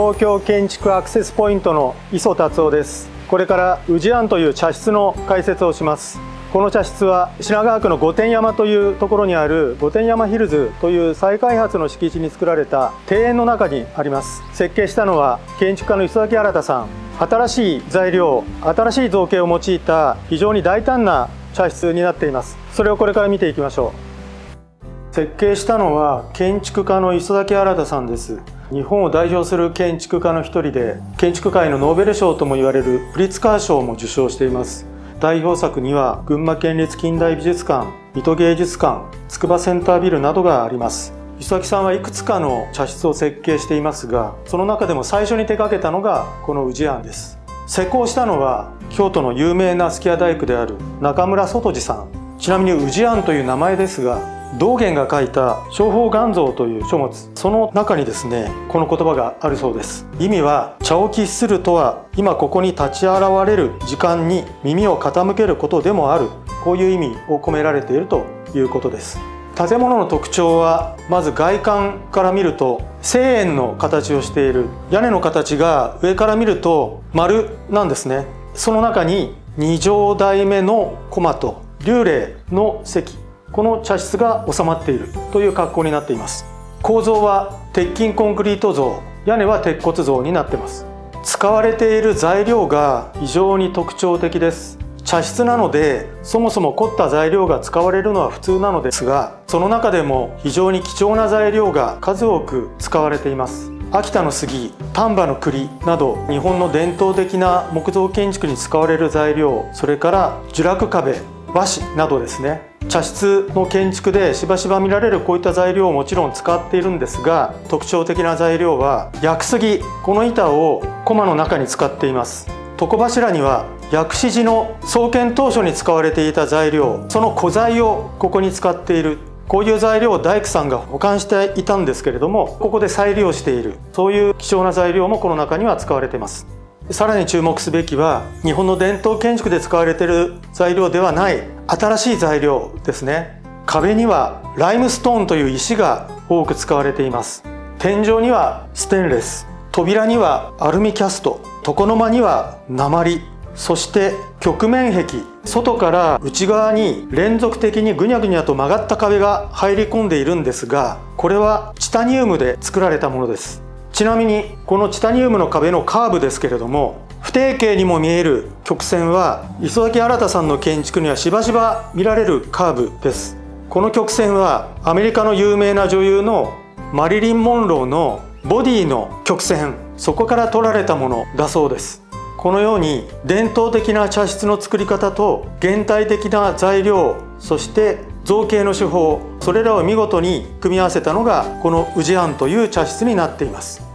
東京建築アクセスポイントの磯達夫です。これから宇治庵という茶室の解説をします。この茶室は品川区の御殿山というところにある御殿山ヒルズという再開発の敷地に作られた庭園の中にあります。設計したのは建築家の磯崎新さん。新しい材料、新しい造形を用いた非常に大胆な茶室になっています。それをこれから見ていきましょう。設計したのは建築家の磯崎新さんです。日本を代表する建築家の一人で、建築界のノーベル賞とも言われるプリツカー賞も受賞しています。代表作には群馬県立近代美術館、水戸芸術館、筑波センタービルなどがあります。磯崎さんはいくつかの茶室を設計していますが、その中でも最初に手掛けたのがこの宇治庵です。施工したのは京都の有名な数寄屋大工である中村外次さん。ちなみに宇治庵という名前ですが、道元が書いた「正法願蔵」という書物、その中にですね、この言葉があるそうです。意味は、茶を喫するとは今ここに立ち現れる時間に耳を傾けることでもある、こういう意味を込められているということです。建物の特徴は、まず外観から見ると正円の形をしている。屋根の形が上から見ると丸なんですね。その中に2畳台目のコマと立礼の席、この茶室が収まっているという格好になっています。構造は鉄筋コンクリート造、屋根は鉄骨造になっています。使われている材料が非常に特徴的です。茶室なので、そもそも凝った材料が使われるのは普通なのですが、その中でも非常に貴重な材料が数多く使われています。秋田の杉、丹波の栗など日本の伝統的な木造建築に使われる材料、それから聚楽壁、和紙などですね。茶室の建築でしばしば見られるこういった材料をもちろん使っているんですが、特徴的な材料は屋久杉、この板を駒の中に使っています。床柱には薬師寺の創建当初に使われていた材料、その古材をここに使っている。こういう材料を大工さんが保管していたんですけれども、ここで再利用している。そういう貴重な材料もこの中には使われています。さらに注目すべきは、日本の伝統建築で使われている材料ではない新しい材料ですね。壁にはライムストーンという石が多く使われています。天井にはステンレス、扉にはアルミキャスト、床の間には鉛、そして曲面壁、外から内側に連続的にぐにゃぐにゃと曲がった壁が入り込んでいるんですが、これはチタニウムで作られたものです。ちなみにこのチタニウムの壁のカーブですけれども、不定形にも見える曲線は磯崎新さんの建築にはしばしば見られるカーブです。この曲線はアメリカの有名な女優のマリリン・モンローのボディの曲線、そこから取られたものだそうです。このように伝統的な茶室の作り方と現代的な材料、そして造形の手法、それらを見事に組み合わせたのがこの宇治庵という茶室になっています。